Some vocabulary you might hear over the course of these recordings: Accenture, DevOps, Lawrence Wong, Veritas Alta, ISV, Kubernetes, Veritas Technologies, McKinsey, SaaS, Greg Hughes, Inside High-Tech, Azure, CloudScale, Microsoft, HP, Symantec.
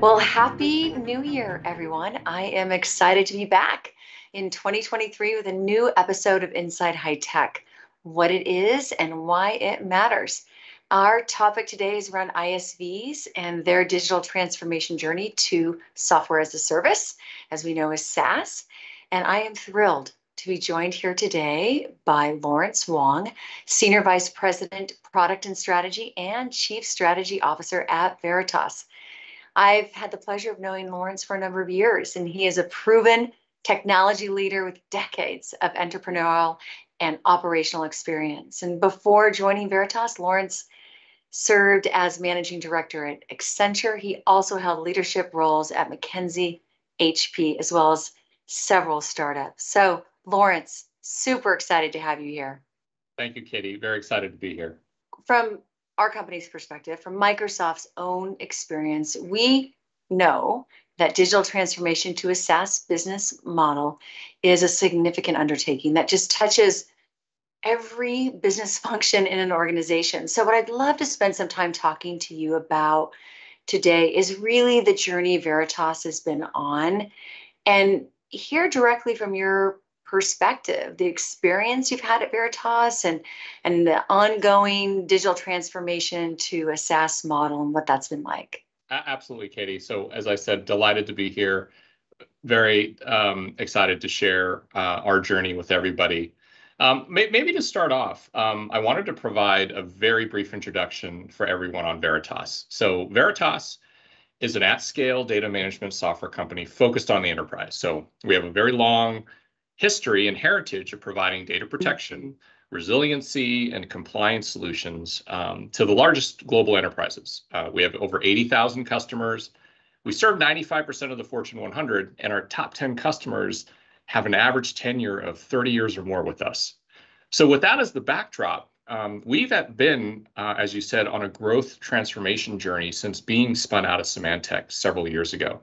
Well, happy new year, everyone. I am excited to be back in 2023 with a new episode of Inside High Tech, what it is and why it matters. Our topic today is around ISVs and their digital transformation journey to software as a service, as we know as SaaS. And I am thrilled to be joined here today by Lawrence Wong, Senior Vice President, Product and Strategy and Chief Strategy Officer at Veritas. I've had the pleasure of knowing Lawrence for a number of years, and he is a proven technology leader with decades of entrepreneurial and operational experience. And before joining Veritas, Lawrence served as managing director at Accenture. He also held leadership roles at McKinsey, HP, as well as several startups. So Lawrence, super excited to have you here. Thank you, Katie. Very excited to be here. From our company's perspective, from Microsoft's own experience, we know that digital transformation to a SaaS business model is a significant undertaking that just touches every business function in an organization. So what I'd love to spend some time talking to you about today is really the journey Veritas has been on, and hear directly from your perspective, the experience you've had at Veritas and the ongoing digital transformation to a SaaS model and what that's been like. Absolutely, Katie. So as I said, delighted to be here. Very excited to share our journey with everybody. Maybe to start off, I wanted to provide a very brief introduction for everyone on Veritas. So Veritas is an at-scale data management software company focused on the enterprise. So we have a very long history and heritage of providing data protection, resiliency, and compliance solutions to the largest global enterprises. We have over 80,000 customers. We serve 95% of the Fortune 100, and our top 10 customers have an average tenure of 30 years or more with us. So with that as the backdrop, we've been, as you said, on a growth transformation journey since being spun out of Symantec several years ago.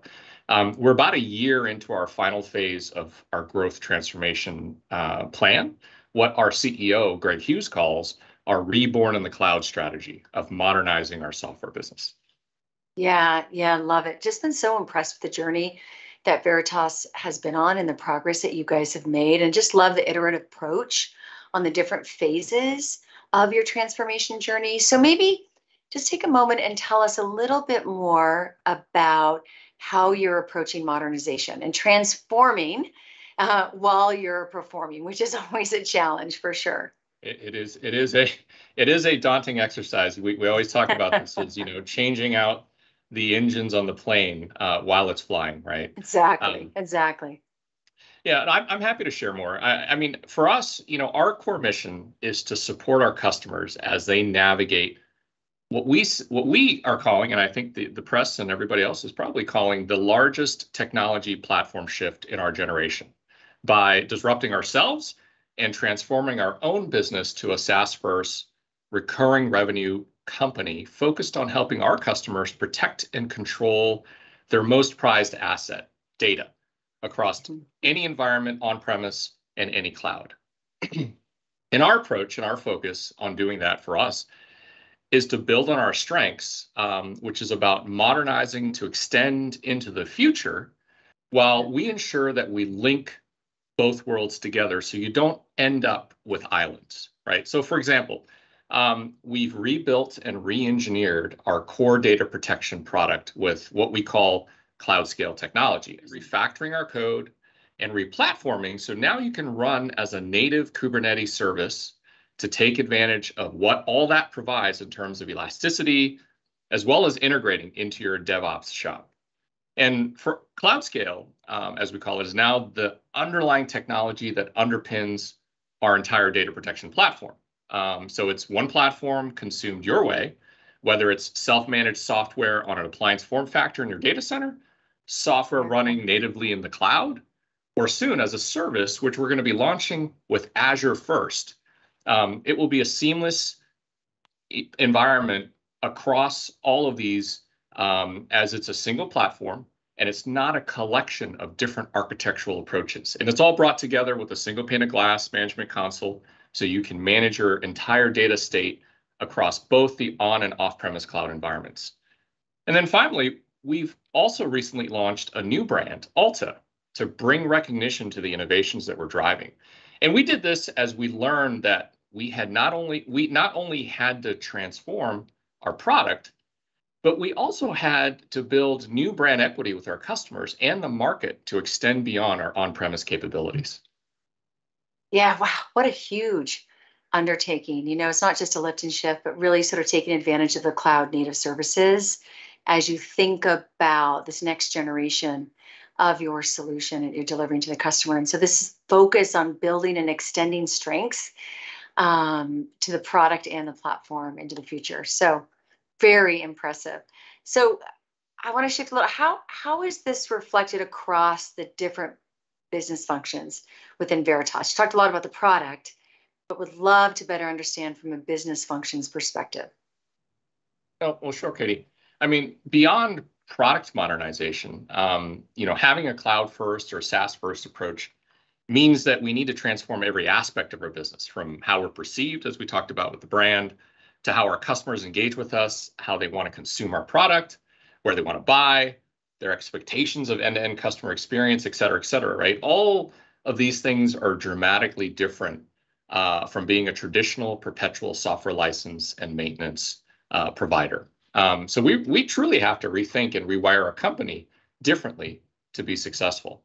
We're about a year into our final phase of our growth transformation plan, what our CEO, Greg Hughes, calls our reborn in the cloud strategy of modernizing our software business. Yeah, love it. Just been so impressed with the journey that Veritas has been on and the progress that you guys have made, and just love the iterative approach on the different phases of your transformation journey. So maybe just take a moment and tell us a little bit more about how you're approaching modernization and transforming while you're performing, which is always a challenge for sure. It is a daunting exercise. We always talk about this as, changing out the engines on the plane while it's flying, right? Exactly. Yeah, and I'm happy to share more. I mean, for us, our core mission is to support our customers as they navigate what we are calling, and I think the press and everybody else is probably calling, the largest technology platform shift in our generation by disrupting ourselves and transforming our own business to a SaaS-first recurring revenue company focused on helping our customers protect and control their most prized asset, data, across any environment on-premise and any cloud. And our approach and our focus on doing that for us is to build on our strengths, which is about modernizing to extend into the future while we ensure that we link both worlds together so you don't end up with islands, right? So for example, we've rebuilt and re-engineered our core data protection product with what we call CloudScale technology, refactoring our code and replatforming. So now you can run as a native Kubernetes service to take advantage of what all that provides in terms of elasticity, as well as integrating into your DevOps shop. And for CloudScale, as we call it, is now the underlying technology that underpins our entire data protection platform. So it's one platform consumed your way, whether it's self-managed software on an appliance form factor in your data center, software running natively in the cloud, or soon as a service, which we're going to be launching with Azure first. It will be a seamless environment across all of these as it's a single platform, and it's not a collection of different architectural approaches. And it's all brought together with a single pane of glass management console, so you can manage your entire data state across both the on and off-premise cloud environments. And then finally, We've also recently launched a new brand, Alta, to bring recognition to the innovations that we're driving. And we did this as we learned that we not only had to transform our product, but we also had to build new brand equity with our customers and the market to extend beyond our on-premise capabilities. Yeah, wow, what a huge undertaking. You know, it's not just a lift and shift, but really sort of taking advantage of the cloud native services as you think about this next generation of your solution that you're delivering to the customer. And so this focus on building and extending strengths to the product and the platform into the future. So very impressive. So I want to shift a little. How is this reflected across the different business functions within Veritas? You talked a lot about the product, but would love to better understand from a business functions perspective. Oh, well, sure, Katie. I mean, beyond product modernization, you know, having a cloud first or SaaS first approach means that we need to transform every aspect of our business, from how we're perceived, as we talked about with the brand, to how our customers engage with us, how they want to consume our product, where they want to buy, their expectations of end-to-end customer experience, et cetera, right? All of these things are dramatically different from being a traditional perpetual software license and maintenance provider. So we truly have to rethink and rewire our company differently to be successful.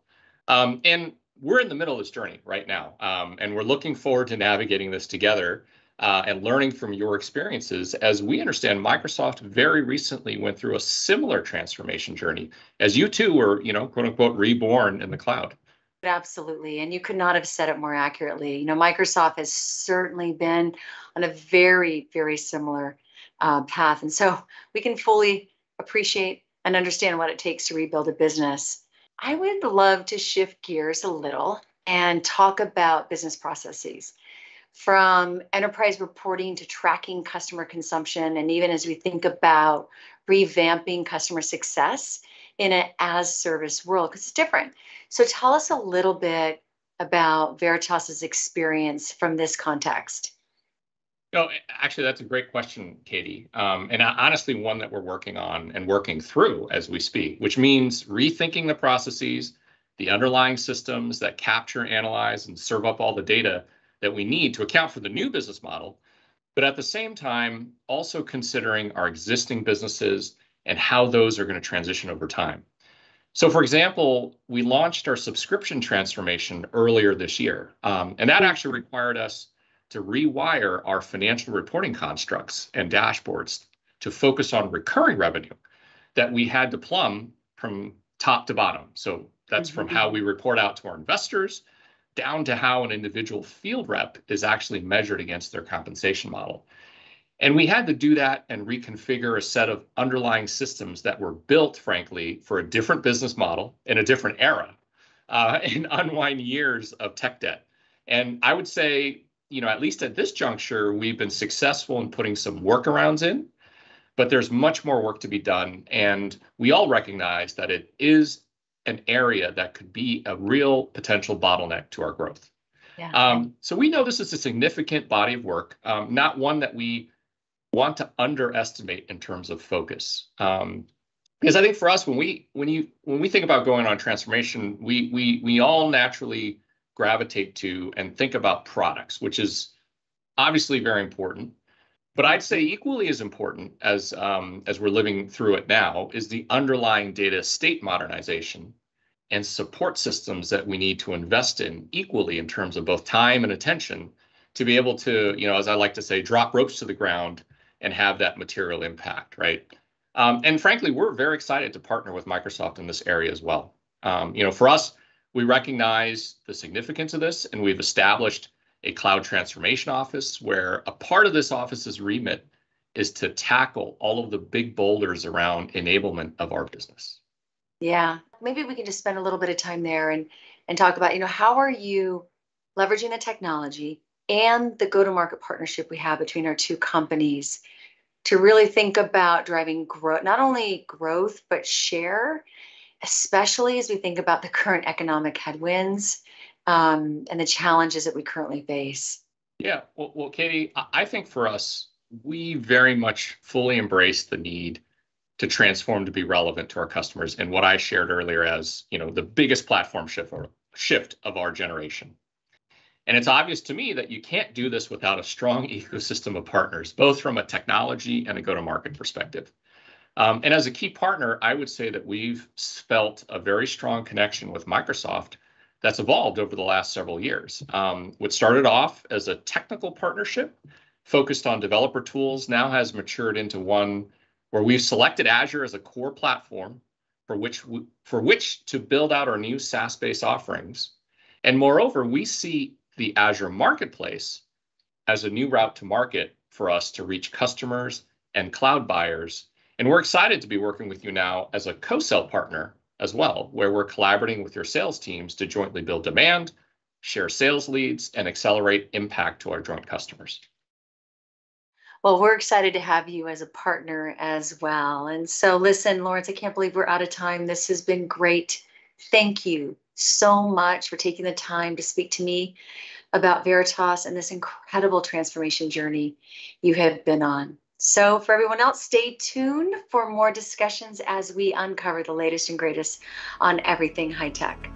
And we're in the middle of this journey right now, and we're looking forward to navigating this together and learning from your experiences. As we understand, Microsoft very recently went through a similar transformation journey as you two were, you know, quote unquote, reborn in the cloud. Absolutely. And you could not have said it more accurately. You know, Microsoft has certainly been on a very, very similar path. And so we can fully appreciate and understand what it takes to rebuild a business. I would love to shift gears a little and talk about business processes, from enterprise reporting to tracking customer consumption, and even as we think about revamping customer success in an as-service world, because it's different. So tell us a little bit about Veritas's experience from this context. No, actually, that's a great question, Katie, and honestly, one that we're working on and working through as we speak, which means rethinking the processes, the underlying systems that capture, analyze, and serve up all the data that we need to account for the new business model, but at the same time, also considering our existing businesses and how those are going to transition over time. So, for example, we launched our subscription transformation earlier this year, and that actually required us to rewire our financial reporting constructs and dashboards to focus on recurring revenue that we had to plumb from top to bottom. So that's from how we report out to our investors down to how an individual field rep is actually measured against their compensation model. And we had to do that and reconfigure a set of underlying systems that were built, frankly, for a different business model in a different era and unwind years of tech debt. And I would say, you know, at least at this juncture, we've been successful in putting some workarounds in, but there's much more work to be done. And we all recognize that it is an area that could be a real potential bottleneck to our growth. Yeah. So we know this is a significant body of work, not one that we want to underestimate in terms of focus. Because I think for us, when we think about going on transformation, we all naturally gravitate to and think about products, which is obviously very important. But I'd say equally as important as we're living through it now is the underlying data estate modernization and support systems that we need to invest in equally in terms of both time and attention to be able to, you know, as I like to say, drop ropes to the ground and have that material impact, right? And frankly, we're very excited to partner with Microsoft in this area as well. You know, for us, we recognize the significance of this, and we've established a cloud transformation office where a part of this office's remit is to tackle all of the big boulders around enablement of our business. Yeah, maybe we can just spend a little bit of time there and talk about, you know, how are you leveraging the technology and the go-to-market partnership we have between our two companies to really think about driving growth, not only growth, but share, especially as we think about the current economic headwinds and the challenges that we currently face. Yeah, well, Katie, I think for us, we very much fully embrace the need to transform to be relevant to our customers in what I shared earlier as, you know, the biggest platform shift of our generation. And it's obvious to me that you can't do this without a strong ecosystem of partners, both from a technology and a go-to-market perspective. And as a key partner, I would say that we've felt a very strong connection with Microsoft that's evolved over the last several years. What started off as a technical partnership focused on developer tools now has matured into one where we've selected Azure as a core platform for which to build out our new SaaS-based offerings. And moreover, we see the Azure Marketplace as a new route to market for us to reach customers and cloud buyers. And we're excited to be working with you now as a co-sell partner as well, where we're collaborating with your sales teams to jointly build demand, share sales leads, and accelerate impact to our joint customers. Well, we're excited to have you as a partner as well. And so listen, Lawrence, I can't believe we're out of time. This has been great. Thank you so much for taking the time to speak to me about Veritas and this incredible transformation journey you have been on. So for everyone else, stay tuned for more discussions as we uncover the latest and greatest on everything high tech.